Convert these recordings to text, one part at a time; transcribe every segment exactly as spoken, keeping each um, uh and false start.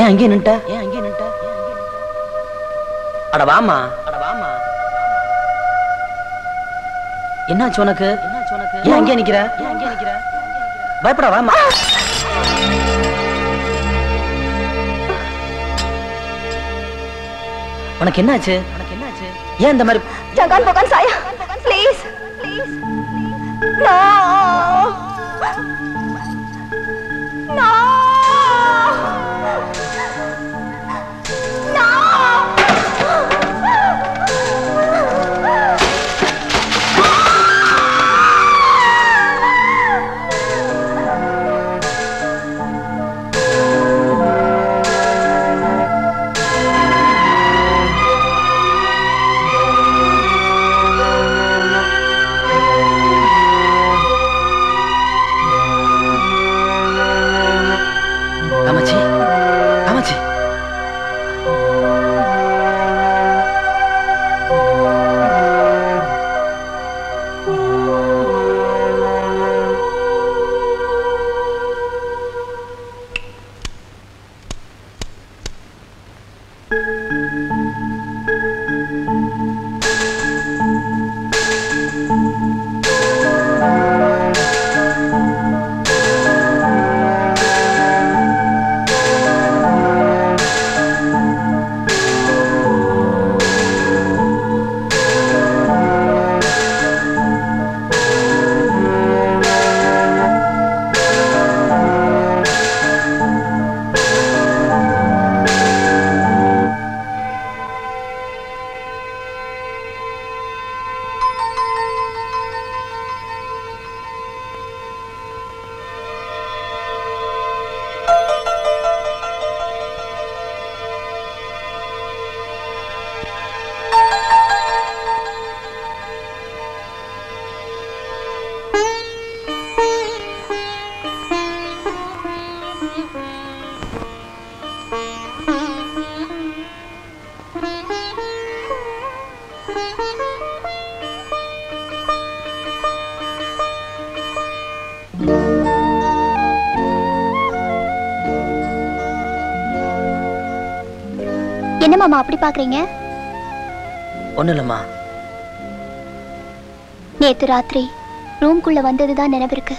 ஏன் அங்கே நின்ட்ட ஏன் அங்கே நின்ட்ட அட வாமா அட வாமா என்னாச்சு உனக்கு என்னாச்சு உனக்கு ஏன் அங்கே நிக்கிற ஏன் அங்கே நிக்கிற பயப்பட வாமா உனக்கு என்னாச்சு உனக்கு என்னாச்சு ஏன் இந்த மாதிரி ஜங்கான் போகான் சாயா ப்ளீஸ் ப்ளீஸ் நோ நோ மாமா அப்படி பாக்குறீங்க? ஒண்ணு இல்லம்மா. நேத்து ராத்திரி ரூம்க்குள்ள வந்ததுதான் நினைவிருக்கு.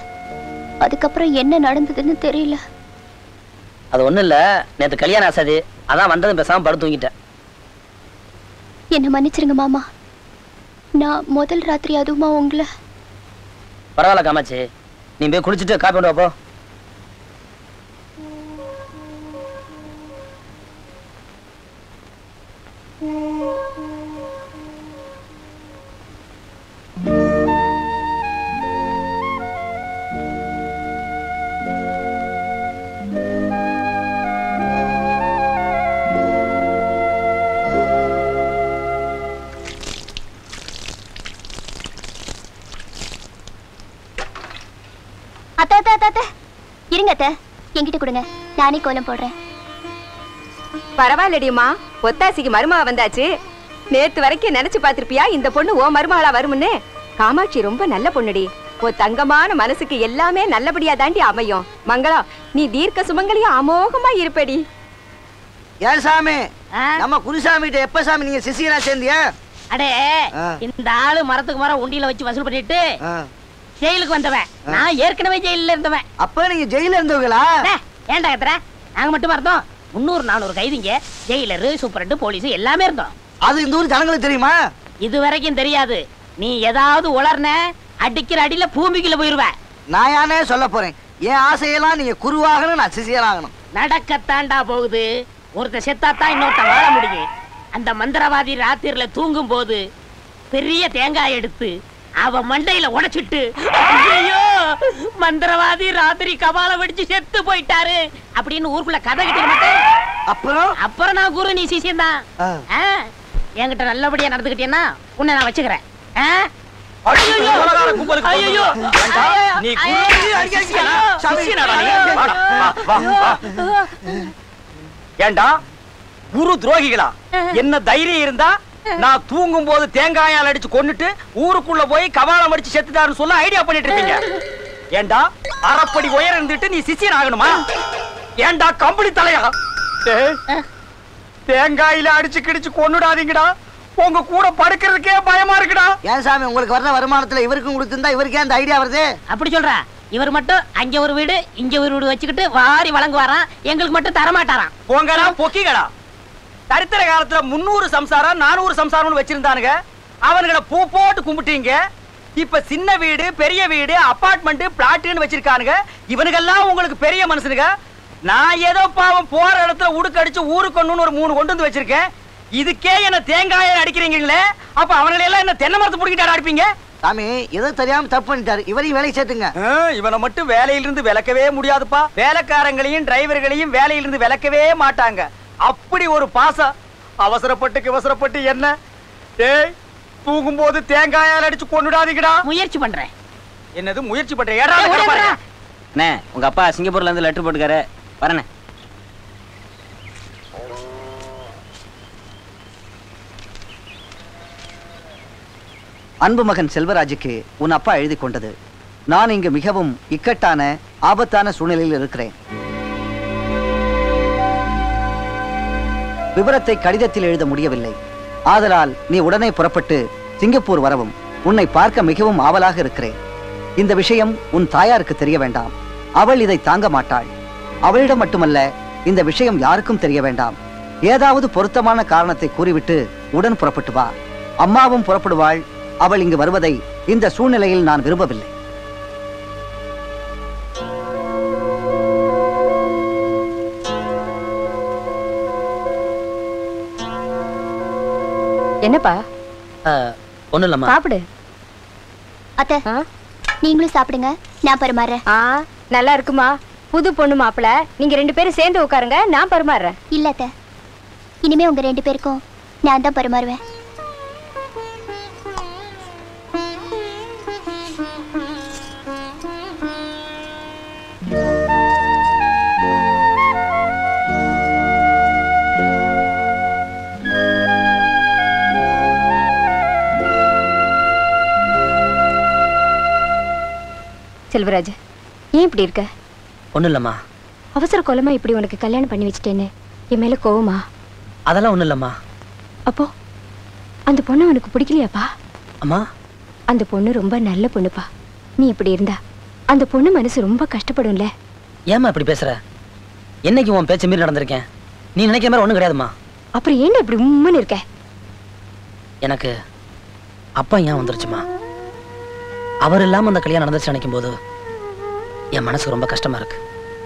அதுக்கப்புறம் என்ன நடந்ததுன்னு தெரியல. அது ஒண்ணு இல்ல, நேத்து கல்யாண ஆசதி அதான் வந்ததும் பேசாம படுத்து தூங்கிட்டேன். என்ன மன்னிச்சிருங்க மாமா. நான் முதல் ராத்திரி அதுமா உங்களை. பரவாயில்ல காமாச்சி, நீ போய் குளிச்சிட்டு காப்பி கொண்டு வா போ. என்கிட்ட கொடுங்க, நானே கோலம் போடுறேன். பரவாயில்லடிமா, ஒத்தாசிக்கு மருமக வந்தாச்சு. நேத்து வரைக்கும் நினைச்சு பார்த்திருப்பியா இந்த பொண்ணு ஓ மருமகளா வரும்னு? காமாட்சி ரொம்ப நல்ல பொண்ணுடி. ஓ தங்கமான மனசுக்கு எல்லாமே நல்லபடியா தாண்டி அமையும். மங்களா, நீ தீர்க்க சுமங்கலியா அமோகமா இருப்படி. ஏன் சாமி, நம்ம குருசாமி கிட்ட எப்ப சாமி நீங்க சிசியலா சேர்ந்தியா? அடே, இந்த ஆளு மரத்துக்கு மரம் உண்டியில வச்சு வசூல் பண்ணிட்டு ஜெயிலுக்கு வந்தவன். நான் ஏற்கனவே ஜெயில இருந்தவன். அப்ப நீங்க ஜெயில இருந்தவங்களா? ஏன்டா கத்துற? நாங்க மட்டுமா இருந்தோம்? முன்னூறு நானூறு கைதிங்க, ஜெயிலரு, சூப்பரண்டு, போலீஸ் எல்லாமே இருந்தோம். அது இந்த ஊர் ஜனங்களுக்கு தெரியுமா? இது வரைக்கும் தெரியாது. நீ ஏதாவது உளர்ன அடிக்கிற அடியில பூமிக்குள்ள போயிருவ. நான் யானே சொல்ல போறேன். என் ஆசையெல்லாம் நீங்க குருவாகணும், நான் சிசியராகணும். நடக்கத்தாண்டா போகுது. ஒருத்த செத்தாத்தான் இன்னொருத்த வாழ முடியும். அந்த மந்திரவாதி ராத்திரில தூங்கும் போது பெரிய தேங்காய் எடுத்து அவ மண்டையில உடைச்சிட்டு, ஐயோ மந்திரவாதி ராத்திரி கபால வெடிச்சு செத்து போயிட்டாரு அப்படின்னு ஊருக்குள்ள கதை கிட்ட மாட்டேன். அப்புறம் அப்புறம் நான் குரு, நீ சிசியம் தான். என்கிட்ட நல்லபடியா நடந்துக்கிட்டேன்னா உன்னை நான் வச்சுக்கிறேன். ஏண்டா குரு துரோகிகளா? என்ன தைரியம் இருந்தா நான் தூங்கும் போது தேங்காயால் அடிச்சு கொன்னுட்டு ஊருக்குள்ள போய் கவாலம் அடிச்சு செத்துட்டாருன்னு சொல்ல ஐடியா பண்ணிட்டு இருக்கீங்க. ஏண்டா அரைப்படி உயர இருந்துட்டு நீ சிசியன் ஆகணுமா? ஏண்டா கம்பளி தலையா? தேங்காயில அடிச்சு கிடிச்சு கொன்னுடாதீங்கடா, உங்க கூட படுக்கிறதுக்கே பயமா இருக்குடா. ஏன் சாமி, உங்களுக்கு வர்ற வருமானத்துல இவருக்கும் கொடுத்திருந்தா இவருக்கே அந்த ஐடியா வருது? அப்படி சொல்ற இவர் மட்டும் அங்க ஒரு வீடு இங்க ஒரு வீடு வச்சுக்கிட்டு வாரி வழங்குவாராம், எங்களுக்கு மட்டும் தரமாட்டாராம். போங்கடா பொக்கிகளா. சரித்திர காலத்துல முன்னூறு சம்சாரம் நானூறு சம்சாரம்னு வச்சிருந்தானுங்க, அவனுங்களை பூ போட்டு கும்பிட்டீங்க. இப்ப சின்ன வீடு பெரிய வீடு அபார்ட்மெண்ட் பிளாட்டுன்னு வச்சிருக்கானுங்க, இவனுக்கெல்லாம் உங்களுக்கு பெரிய மனுஷனுங்க. நான் ஏதோ பாவம் போற இடத்துல உடுக்கடிச்சு ஊரு கொண்டு ஒரு மூணு கொண்டு வந்து வச்சிருக்கேன், இதுக்கே என்ன தேங்காயை அடிக்கிறீங்களே. அப்ப அவங்களெல்லாம் என்ன தென்னை மரத்து பிடிக்கிட்டாரு அடிப்பீங்க? சாமி ஏதோ தெரியாம தப்பு பண்ணிட்டாரு, இவரையும் வேலையை சேர்த்துங்க. இவனை மட்டும் வேலையிலிருந்து விலக்கவே முடியாதுப்பா, வேலைக்காரங்களையும் டிரைவர்களையும் வேலையிலிருந்து விலக்கவே மாட்டாங்க. அப்படி ஒரு பாசம். அவசரப்பட்டு அவசரப்பட்டு என்ன டேய், தூங்கும் போது தேங்காயால் அடிச்சு கொண்டுடாதீங்கடா. முயற்சி பண்றேன். என்னது முயற்சி பண்றேன்? அண்ணே உங்க அப்பா சிங்கப்பூர்ல இருந்து லெட்டர் போட்டுக்காரு, வரண்ணே. அன்பு மகன் செல்வராஜுக்கு உன் அப்பா எழுதி கொண்டது. நான் இங்கு மிகவும் இக்கட்டான ஆபத்தான சூழ்நிலையில் இருக்கிறேன். விவரத்தை கடிதத்தில் எழுத முடியவில்லை, ஆதலால் நீ உடனே புறப்பட்டு சிங்கப்பூர் வரவும் உன்னை பார்க்க மிகவும் ஆவலாக இருக்கிறேன். இந்த விஷயம் உன் தாயாருக்கு தெரிய வேண்டாம், அவள் இதை தாங்க மாட்டாள். அவளிடம் மட்டுமல்ல, இந்த விஷயம் யாருக்கும் தெரிய வேண்டாம். ஏதாவது பொருத்தமான காரணத்தை கூறிவிட்டு உடன் புறப்பட்டு வா. அம்மாவும் புறப்படுவாள், அவள் இங்கு வருவதை இந்த சூழ்நிலையில் நான் விரும்பவில்லை. என்னப்பா? ஒண்ணும் இல்லம்மா, சாப்பிடு. அத்தை நீங்களும் சாப்பிடுங்க, நான் பரிமாறேன். நல்லா இருக்குமா? புது பொண்ணு மாப்பிள, நீங்க ரெண்டு பேரும் சேர்ந்து உட்காருங்க, நான் பரிமாறேன். இல்ல அத்தை, இனிமே உங்க ரெண்டு பேருக்கும் நான் தான் பரிமாறுவேன். செல்வராஜ், ஏன் இப்படி இருக்க? ஒன்றும் இல்லைம்மா. அவசர கோலமா இப்படி உனக்கு கல்யாணம் பண்ணி வச்சுட்டேன்னு என் மேலே கோவமா? அதெல்லாம் ஒன்றும் இல்லைம்மா. அப்போ அந்த பொண்ணு உனக்கு பிடிக்கலையாப்பா? அம்மா அந்த பொண்ணு ரொம்ப நல்ல பொண்ணுப்பா. நீ இப்படி இருந்தா அந்த பொண்ணு மனசு ரொம்ப கஷ்டப்படும்ல. ஏம்மா இப்படி பேசுற? என்னைக்கு உன் பேச்ச மீறி நடந்திருக்கேன்? நீ நினைக்கிற மாதிரி ஒன்றும் கிடையாதுமா. அப்புறம் ஏன் இப்படி உண்மைன்னு இருக்க? எனக்கு அப்பா ஏன் வந்துருச்சுமா, அவர் இல்லாம அந்த கல்யாணம் நடந்துச்சு நினைக்கும் போது என் மனசு ரொம்ப கஷ்டமா இருக்கு.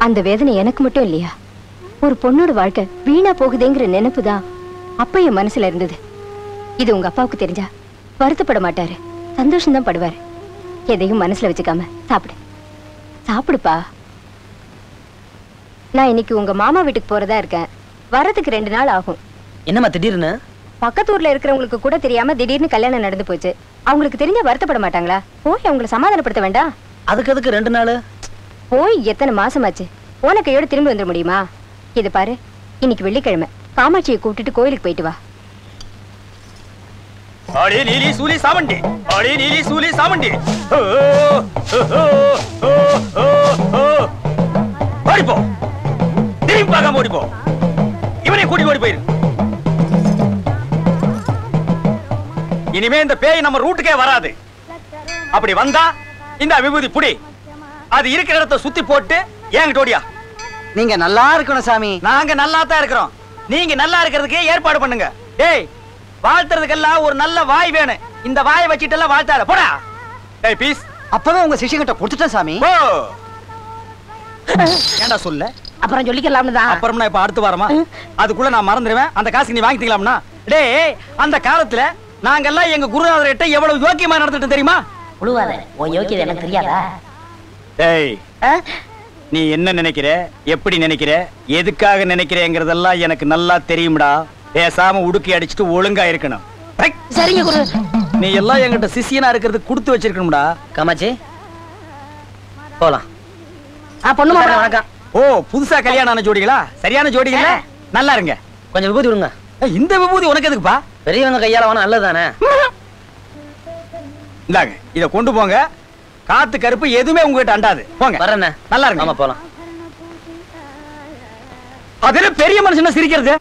அந்த வேதனை எனக்கு மட்டும் இல்லையா? ஒரு பொண்ணோட வாழ்க்கை வீணா போகுதுங்கிற நினைப்பு தான் அப்ப என் மனசுல இருந்தது. இது உங்க அப்பாவுக்கு தெரிஞ்சா வருத்தப்பட மாட்டாரு, சந்தோஷம்தான் படுவாரு. எதையும் மனசுல வச்சுக்காம சாப்பிடு, சாப்பிடுப்பா. நான் இன்னைக்கு உங்க மாமா வீட்டுக்கு போறதா இருக்கேன், வரதுக்கு ரெண்டு நாள் ஆகும். என்னம்மா திடீர்னு? பக்கத்தூர்ல இருக்கிறவங்களுக்கு கூட தெரியாம திடீர்னு கல்யாணம் நடந்து போச்சு. அவங்களுக்கு தெரிஞ்ச வருத்தப்பட மாட்டாங்களா? போய் அவங்களை சமாதானப்படுத்த வேண்டாம். அதுக்கு அதுக்கு ரெண்டு நாள் போய் எத்தனை மாசமாச்சு, போன கையோடு திரும்பி வந்துட முடியுமா? இது பாரு, இன்னைக்கு வெள்ளிக்கிழமை, காமாட்சியை கூப்பிட்டுட்டு கோயிலுக்கு போயிட்டு வா. அடே நீலி சூலி சாமண்டி, அடே நீலி சூலி சாமண்டி, ஓடி போ, திரும்பி பார்க்காம ஓடி போ, இவனை கூட்டி ஓடி போயிரு. இனிமே இந்த பேய் நம்ம ரூட்டுக்கே வராது. அப்படி வந்தா இந்த விபூதி புடி, அது இருக்கிற இடத்தை சுத்தி போட்டு ஏங்கிட்டு ஓடியா. நீங்க நல்லா இருக்கணும் சாமி. நாங்க நல்லா தான் இருக்கிறோம், நீங்க நல்லா இருக்கிறதுக்கே ஏற்பாடு பண்ணுங்க. டேய், வாழ்த்துறதுக்கெல்லாம் ஒரு நல்ல வாய் வேணும், இந்த வாயை வச்சிட்டு எல்லாம் வாழ்த்தாத போடா. டேய் பீஸ், அப்பவே உங்க சிஷ்யங்கிட்ட கொடுத்துட்டேன் சாமி. ஓ ஏண்டா சொல்ல? அப்புறம் சொல்லிக்கலாம்னு தான். அப்புறம்னா இப்ப அடுத்து வரமா, அதுக்குள்ள நான் மறந்துடுவேன். அந்த காசுக்கு நீ வாங்கிக்கலாம்னா? டேய், அந்த காலத்துல நாங்கெல்லாம் எங்க குருநாதர் கிட்ட எவ்வளவு யோக்கியமா நடந்துட்டு தெரியுமா? நீ என்ன நினைக்கிற, எப்படி நினைக்கிற, எதுக்காக நினைக்கிறேங்கிறதெல்லாம் எனக்கு நல்லா தெரியும்டா. பேசாம உடுக்கி அடிச்சுட்டு ஒழுங்கா இருக்கணும். நீ எல்லாம் என்கிட்ட சிசியனா இருக்கிறது கொடுத்து வச்சிருக்கணும்டா. காமாச்சி போலாம். ஆ பொண்ணு மாமா வணக்கம். ஓ புதுசா கல்யாணம் ஆன ஜோடிகளா? சரியான ஜோடிகளா? நல்லா இருங்க. கொஞ்சம் விபூதி விடுங்க. இந்த விபூதி உனக்கு எதுக்குப்பா? பெரியவங்க கையால வாங்க நல்லதானே. இந்தாங்க இத கொண்டு போங்க. காத்து கருப்பு எதுவுமே உங்ககிட்ட அண்டாது. போங்க. வரேன். நல்லா இருங்க. ஆமா போலாம். அதென பெரிய மனுஷனா சிரிக்கிறது?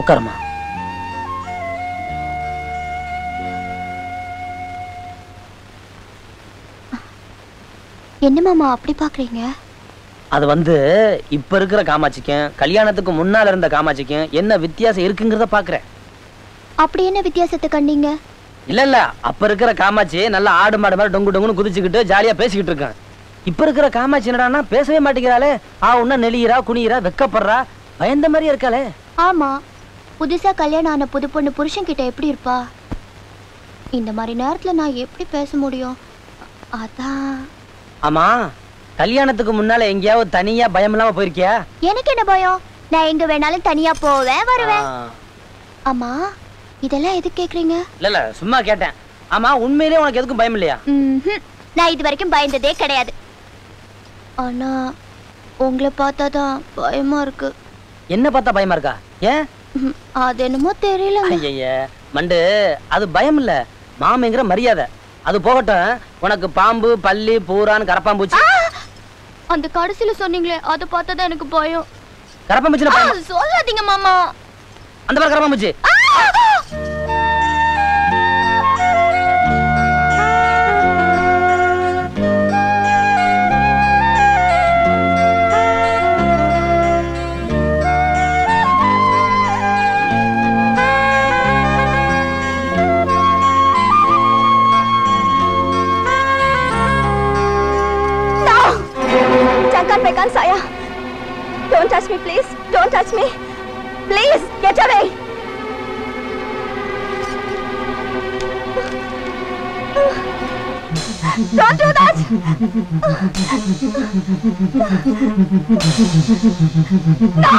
உட்காரமா. என்ன மாமா அப்படி பாக்குறீங்க? அது வந்து இப்ப இருக்கிற காமாட்சிக்கும் கல்யாணத்துக்கு முன்னால இருந்த காமாட்சிக்கும் என்ன வித்தியாசம் இருக்குங்கிறத பாக்குறேன். அப்படி என்ன வித்தியாசத்தை கண்டீங்க? இல்ல இல்ல அப்ப இருக்கிற காமாட்சி நல்லா ஆடு மாடு மாதிரி டொங்கு டொங்குன்னு குதிச்சுக்கிட்டு ஜாலியா பேசிக்கிட்டு இருக்காங்க. இப்ப இருக்கிற காமாட்சி என்னடான்னா பேசவே மாட்டேங்கிறாளே. ஆ உன்ன நெளியிறா குனியிறா வெக்கப்படுறா பயந்த மாதிரியா இருக்காளே. ஆமா புதுசா கல்யாணம் ஆன புது பொண்ணு புருஷன் கிட்ட எப்படி இருப்பா? இந்த மாதிரி நேரத்துல நான் எப்படி பேச முடியும்? அதான். ஆமா கல்யாணத்துக்கு முன்னால எங்கயாவது தனியா பயம் இல்லாம போயிருக்கியா? எனக்கு என்ன பயம், நான் எங்க வேணாலும் தனியா போவேன் வருவேன். ஆமா இதெல்லாம் எதுக்கு கேக்குறீங்க? இல்ல இல்ல சும்மா கேட்டேன். ஆமா உண்மையிலேயே உனக்கு எதுக்கும் பயம் இல்லையா? நான் இது வரைக்கும் பயந்ததே கிடையாது. ஆனா உங்களை பார்த்தாதான் பயமா இருக்கு. என்ன பார்த்தா பயமா இருக்கா? ஏன்? அது என்னமோ தெரியல. ஐயய்ய மண்டு, அது பயம் இல்ல மாமேங்கிற மரியாதை. அது போகட்டும், உனக்கு பாம்பு பல்லி பூரான் கரப்பாம்பூச்சி அந்த கடைசில சொன்னீங்களே அது பார்த்தா எனக்கு பயம். கரப்பாம்பூச்சினா பயம் சொல்லாதீங்க மாமா. அந்த பாரு கரப்பாம்பூச்சி. Saya, don't touch me, please. Don't touch me, please. Get away. Don't do that. No.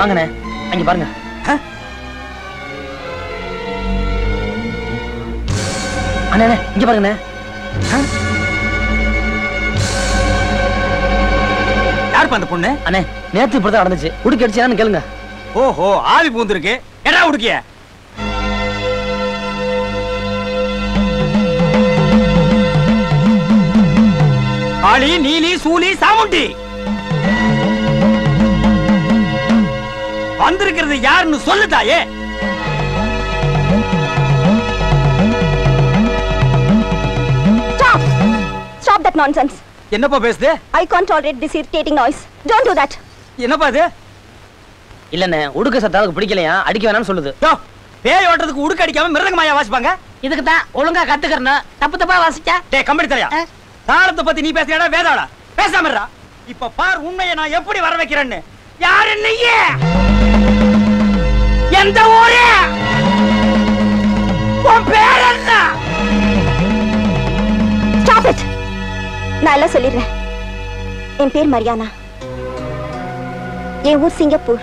வாங்கண்ணே அங்க பாருங்க. அண்ணே இங்க பாருங்க. யார் பா அந்த பொண்ணு? அண்ணே நேத்து இப்பதான் நடந்துச்சு. உடுக்கி அடிச்சான்னு கேளுங்க. ஓஹோ ஆவி பூந்துருக்கு. என்ன உடுக்கிய? ஆளி நீலி சூலி சாமுண்டி வந்திருக்கிறது யாருன்னு சொல்லுதாயே. Stop that nonsense. என்னப்பா பேசுதே? I can't tolerate this irritating noise. Don't do that. என்னப்பா இது? இல்லனே உடுக்க சத்தாவுக்கு பிடிக்கலையா அடிக்க வேணாம்னு சொல்லுது. டோ பேய் ஓட்டறதுக்கு உடுக்க அடிக்காம மிருதங்க மாயா வாசிப்பாங்க. இதுக்கு தான் ஒழுங்கா கத்துக்கறணும். தப்பு தப்பா வாசிச்சா டேய் கம்படி தலையா. தாளத்தை பத்தி நீ பேசுறடா வேதாடா. பேசாம இருடா. இப்ப பார் உன்னைய நான் எப்படி வர வைக்கிறேன்னு. யாரு நீ? எந்த ஊரே? உன் பேர் என்ன? Stop it. நான் எல்லாம் சொல்லிடுறேன். என் பேர் மரியானா, என் ஊர் சிங்கப்பூர்.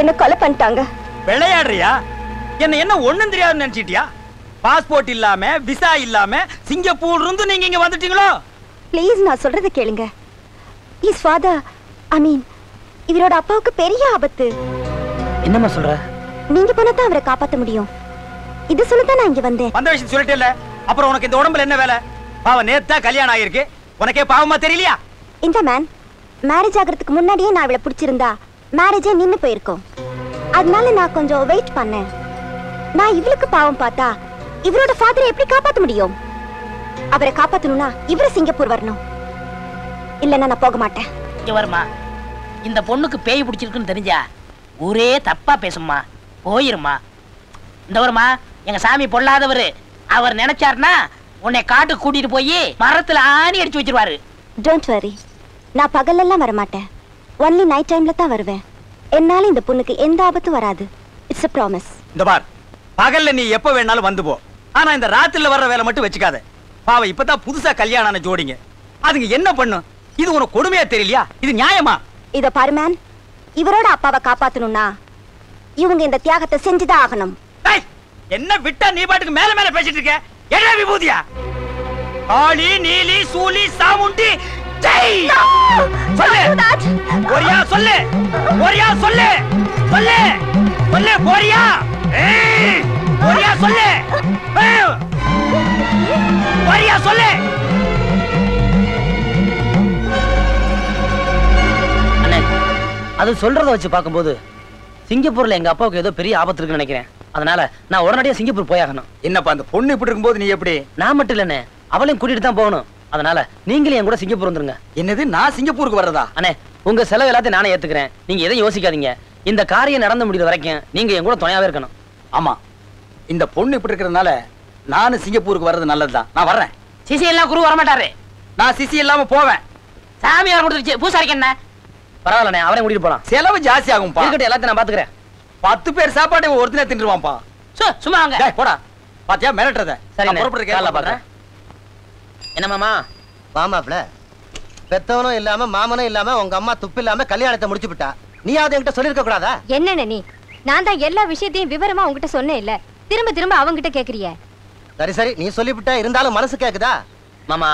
என்ன கொலை பண்ணிட்டாங்க. விளையாடுறியா? என்ன என்ன ஒண்ணும் தெரியாதுன்னு நினைச்சிட்டியா? பாஸ்போர்ட் இல்லாம விசா இல்லாம சிங்கப்பூர் இருந்து நீங்க இங்க வந்துட்டீங்களோ? ப்ளீஸ் நான் சொல்றத கேளுங்க. இஸ் ஃபாதர் ஐ மீன் இவரோட அப்பாவுக்கு பெரிய ஆபத்து. என்னம்மா சொல்ற? நீங்க போனா தான் அவரை காப்பாற்ற முடியும். இது சொல்லத்தான் நான் இங்க வந்தேன். வந்த விஷயம் சொல்லிட்டே இல்ல. அப்புறம் உனக்கு இந்த உடம்புல என்ன வேலை? பாவ நேத்தா கல்யாணம் ஆயிருக்கு. உனக்கே பாவமா தெரியலையா? இந்த மேன் மேரேஜ் ஆகிறதுக்கு முன்னாடியே நான் இவளை பிடிச்சிருந்தா மேரேஜே நின்னு போயிருக்கோம். அதனால நான் கொஞ்சம் வெயிட் பண்ணேன். நான் இவளுக்கு பாவம் பார்த்தா இவரோட ஃபாதரை எப்படி காப்பாற்ற முடியும்? அவரை காப்பாற்றணும்னா இவரு சிங்கப்பூர் வரணும். இல்லைன்னா நான் போக மாட்டேன். இங்க வருமா? இந்த பொண்ணுக்கு பேய் பிடிச்சிருக்குன்னு தெரிஞ்சா ஒரே தப்பா பேசுமா போயிருமா. இந்த வருமா எங்க சாமி பொல்லாதவர். அவர் நினைச்சார்னா உன்னை காட்டு கூட்டிட்டு போய் மரத்துல ஆணி அடிச்சு வச்சிருவாரு. டோன்ட் வரி, நான் பகலெல்லாம் வரமாட்டேன், ஒன்லி நைட் டைம்ல தான் வருவேன். என்னால இந்த பொண்ணுக்கு எந்த ஆபத்து வராது, இட்ஸ் a promise. இந்த பார், பகல்ல நீ எப்ப வேணாலும் வந்து போ, ஆனா இந்த ராத்திரில வர்ற வேலை மட்டும் வச்சுக்காத. பாவம், இப்பதான் புதுசா கல்யாணான ஜோடிங்க, அதுங்க என்ன பண்ணும்? இது உனக்கு கொடுமையா தெரியலையா? இது நியாயமா? இத பாரு மேன், இவரோட அப்பாவை காப்பாத்தணும்னா இவங்க இந்த தியாகத்தை செஞ்சுதான் ஆகணும். என்ன விட்டா நீ பாட்டுக்கு மேல மேல பேசிட்டு இருக்க? என்ன விபூதியா? ஆளி நீலி சூலி சாமுண்டி ஜெய் சொல்லு, ஒரியா சொல்லு, ஒரியா சொல்லு, சொல்லு சொல்லு, ஒரியா ஏய் ஒரியா சொல்லு, ஒரியா சொல்லு. அது சொல்றத வச்சு பார்க்கும்போது சிங்கப்பூர்ல எங்க அப்பாவுக்கு ஏதோ பெரிய ஆபத்து இருக்குன்னு நினைக்கிறேன். அதனால நான் உடனடியா சிங்கப்பூர் போயாகணும். என்னப்பா, அந்த பொண்ணு இப்படி இருக்கும்போது நீ எப்படி? நான் மட்டும் இல்லண்ணே, அவளையும் கூட்டிட்டு தான் போகணும். அதனால நீங்களும் என் கூட சிங்கப்பூர் வந்துருங்க. என்னது, நான் சிங்கப்பூருக்கு வர்றதா? அண்ணே, உங்க செலவு எல்லாத்தையும் நானே ஏத்துக்கிறேன், நீங்க எதையும் யோசிக்காதீங்க. இந்த காரியம் நடந்து முடிகிற வரைக்கும் நீங்க என் கூட துணையாவே இருக்கணும். ஆமா, இந்த பொண்ணு இப்படி இருக்கிறதுனால நானும் சிங்கப்பூருக்கு வர்றது நல்லதுதான். நான் வர்றேன். சிசி எல்லாம் குரு வரமாட்டாரு, நான் சிசி இல்லாம போவேன். சாமி வர முடிச்சு பூசாரிக்க என்ன பரவாயில்ல, அவரை கூட்டிட்டு போலாம். செலவு ஜாஸ்தி ஆகும், எல்லாத்தையும் நான் பாத்துக்கிறேன். பத்து பேர் சாப்பாடு ஒருத்தனே தின்றுவான்பா. சும்மா வாங்க போடா. பாத்தியா மிரட்டுறத? சரி, பாக்குறேன். என்ன மாமா? மாமாப்ல பெத்தவனும் இல்லாம மாமனும் இல்லாம உங்க அம்மா துப்பு இல்லாம கல்யாணத்தை முடிச்சு விட்டா, நீ அதை என்கிட்ட சொல்லிருக்க கூடாதா? என்ன நீ, நான் தான் எல்லா விஷயத்தையும் விவரமா உங்ககிட்ட சொன்னேன் இல்ல, திரும்ப திரும்ப அவங்கிட்ட கேக்குறிய? சரி சரி, நீ சொல்லிவிட்டா, இருந்தாலும் மனசு கேக்குதா? மாமா,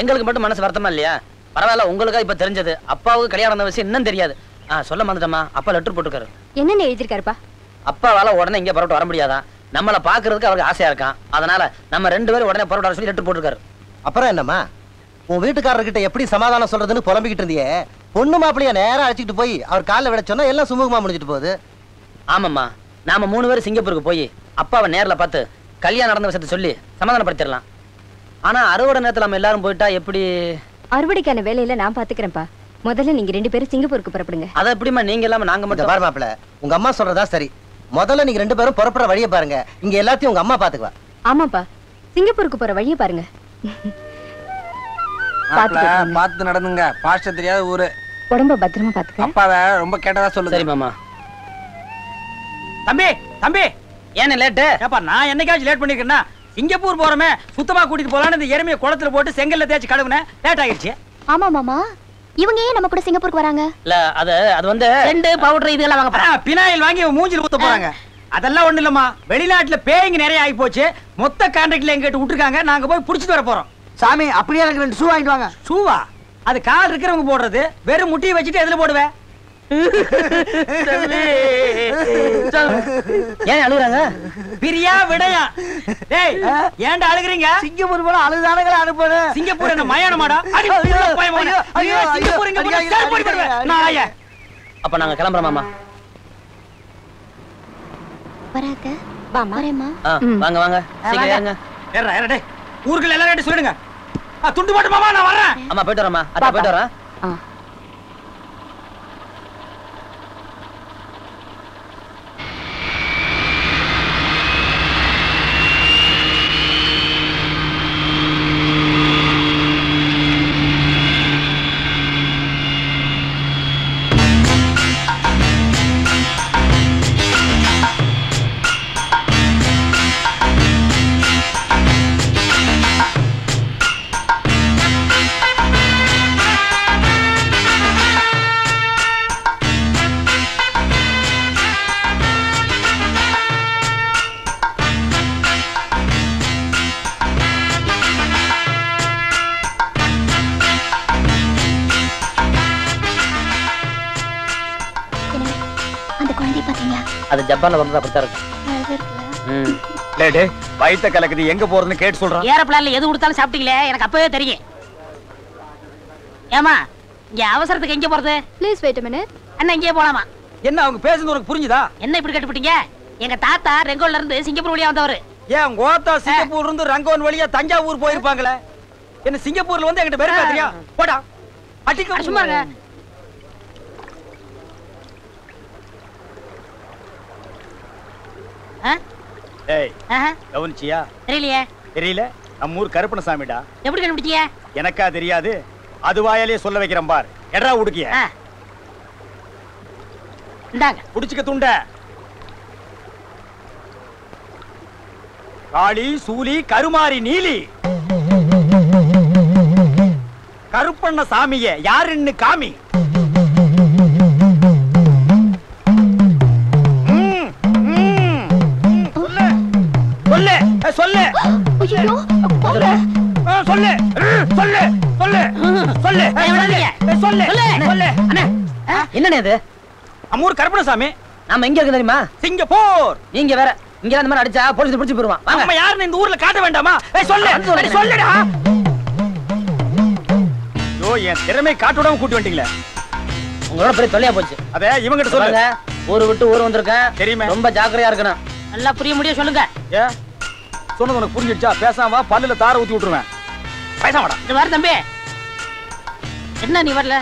எங்களுக்கு மட்டும் மனசு வருத்தமா இல்லையா? பரவாயில்ல, உங்களுக்கா இப்ப தெரிஞ்சது. அப்பாவுக்கு கல்யாணம் விஷயம் இன்னும் தெரியாது. சொல்ல மாட்டேமா, அப்பா லெட்டர் போட்டுருக்காரு. என்னென்ன எழுதிருக்காருப்பா? அப்பாவால உடனே இங்க பரவட்டு வர முடியாதான், நம்மளை பாக்குறதுக்கு அவருக்கு ஆசையா இருக்கான். அதனால நம்ம ரெண்டு பேரும் உடனே பரவட்டு வர சொல்லி லெட்டர் போட்டுருக்காரு. அப்புறம் என்னம்மா, உன் வீட்டுக்காரர்கிட்ட எப்படி சமாதானம் சொல்றதுன்னு புலம்பிக்கிட்டு இருந்தியே, பொண்ணு மாப்பிள்ளைய நேரம் அழைச்சிட்டு போய் அவர் காலில் விட சொன்னா எல்லாம் சுமூகமா முடிஞ்சிட்டு போகுது. ஆமாம்மா, நாம மூணு பேரும் சிங்கப்பூருக்கு போய் அப்பாவை நேரில் பார்த்து கல்யாணம் நடந்த விஷயத்த சொல்லி சமாதானப்படுத்திடலாம். ஆனா அறுவடை நேரத்தில் நம்ம எல்லாரும் போயிட்டா எப்படி? அறுவடைக்கான வேலையில நான் பாத்துக்கிறேன்ப்பா. முதல்ல நீங்க ரெண்டு பேரும் சிங்கப்பூருக்கு புறப்படுங்க. அத எப்படிமா நீங்க இல்லாம நாங்க மட்டும்? பாரு மாப்பிள்ள, உங்க அம்மா சொல்றதா சரி, முதல்ல நீங்க ரெண்டு பேரும் புறப்படுற வழியை பாருங்க, இங்க எல்லாத்தையும் உங்க அம்மா பாத்துக்குவா. ஆமாப்பா, சிங்கப்பூருக்கு போற வழியை பாருங்க, பாத்து நடந்துங்க. பாஸ்ட் தெரியாத ஊரு, உடம்ப பத்திரமா பாத்துக்க. அப்பாவை ரொம்ப கேட்டதா சொல்லுங்க. சரி மாமா. தம்பி தம்பி, ஏன் லேட்டு? ஏப்பா, நான் என்னைக்காச்சும் லேட் பண்ணிருக்கேன்னா? சிங்கப்பூர் போறமே சுத்தமா கூட்டிட்டு போலான்னு இந்த எருமையை குளத்துல போட்டு செங்கல்ல தேய்ச்சி கழுவுனேன், லேட் ஆயிடுச்சு. ஆமா மாமா, இவங்க ஏன் நம்ம கூட சிங்கப்பூருக்கு வராங்க? இல்ல அது அது வந்து ரெண்டு பவுடர் இதெல்லாம் வாங்க போறாங்க, பினாயில் வாங்கி மூஞ்சில ஊத்த போறாங்க. அதெல்லாம் ஒண்ணு இல்லம்மா, வெளிநாட்டுல பேய்ங்க நிறைய ஆகி போச்சு, மொத்த கான்ட்ராக்ட்ல எங்க கிட்ட விட்டுருக்காங்க, நாங்க போய் புடிச்சிட்டு வர போறோம். சாமி, அப்படியே எனக்கு ரெண்டு ஷூ வாங்கிட்டு வாங்க. ஷூவா? அது கால் இருக்கிறவங்க போடுறது, வெறும் முட்டியை வச்சுட்டு எதுல போடுவேன்? ஏன் அழுகுறாங்க? பிரியா விடையா? டேய், ஏன்டா அழுகுறீங்க? சிங்கப்பூர் போல அழுதானங்கள அனுப்புறேன். சிங்கப்பூர் என்ன மயானமாடா? அடி பயமானே, ஐயோ சிங்கப்பூர் எங்க போற? சேர் போடி போடுவே நான். ஆயே அப்ப நாங்க கிளம்பறோம் மாமா. வராதே வா மாரேமா. வாங்க வாங்க, சீக்கிரம் வாங்க. ஏறா ஏறா டேய், ஊர்க்குள்ள எல்லாரும் கிட்ட சொல்லுங்க. ஆ துண்டு போடு மாமா, நான் வரேன். அம்மா போயிட்டு வரமா? அத போயிட்டு வரேன். ஆ ஜப்பான்ல வந்ததா பத்தா இருக்கு. ம் லேடே, பைத்த கலக்குது, எங்க போறன்னு கேட் சொல்றான். ஏரோப்ளான்ல எது கொடுத்தாலும் சாப்பிட்டீங்களே, எனக்கு அப்பவே தெரியும். ஏமா, இங்க அவசரத்துக்கு எங்க போறது? Please wait a minute. அண்ணா இங்கே போலாமா? என்ன அவங்க பேசுறது உங்களுக்கு புரிஞ்சுதா? என்ன இப்படி கேட்டுட்டீங்க? எங்க தாத்தா ரெங்கோன்ல இருந்து சிங்கப்பூர் வழியா வந்தவர். ஏன் கோத்தா சிங்கப்பூர்ல இருந்து ரெங்கோன் வழியா தஞ்சாவூர் போய் இருப்பாங்களே, என்ன சிங்கப்பூர்ல வந்து என்கிட்ட பேர் பேசுறியா? போடா அடிக்கு. சும்மா இருங்க. Hey, kawan cia. Terlihat? Terlihat? Amur karupun sami da. Apa itu karupun cia? Enaknya teriak deh. Aduh ayah le solve kirim bar. Entar udah kia. Ah. Entar. Udah cikak tunda. Kali, suli, karumari, nili. Karupun sami ya. Yarin kami. சொல்லு ஐயோ போடா சொல்லு சொல்லு சொல்லு சொல்லு சொல்லு சொல்லு அண்ணா என்னடா இது அமூர் கருப்பணசாமி நாம எங்க இருக்கோம் தெரியுமா சிங்கப்பூர் நீங்க வேற இங்க அந்த மாதிரி அடிச்சா போலீஸ் புடிச்சு போடுவான் வாங்க நம்ம யாருன்னு இந்த ஊர்ல காட்ட வேண்டாமா ஏய் சொல்லு அடி சொல்லுடா யோ என் திறமை காட்டுடாம கூட்டி வந்துட்டீங்களே உங்களோட பெரிய தொல்லையா போச்சு அதே இவங்க கிட்ட சொல்லுங்க ஊரு விட்டு ஊர் வந்திருக்கேன் தெரியுமா ரொம்ப ஜாக்கிரதையா இருக்கணும் நல்லா புரிய முடிய சொல்லுங்க ஏ சொன்னது உனக்கு புரிஞ்சிடுச்சா பேசாம வா பல்லுல தார ஊத்தி விட்டுருவேன் பேசாம வாடா நீ வர தம்பி என்ன நீ வரல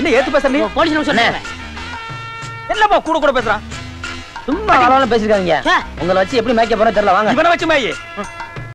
என்ன ஏத்து பேசற நீ போலீஸ் கிட்ட சொன்னேன் என்னப்பா கூட கூட பேசுறான் சும்மா ஆளால பேசிருக்காங்க உங்களை வச்சு எப்படி மேய்க்க போறேன்னு தெரியல வாங்க இவனை வச்சு மேய்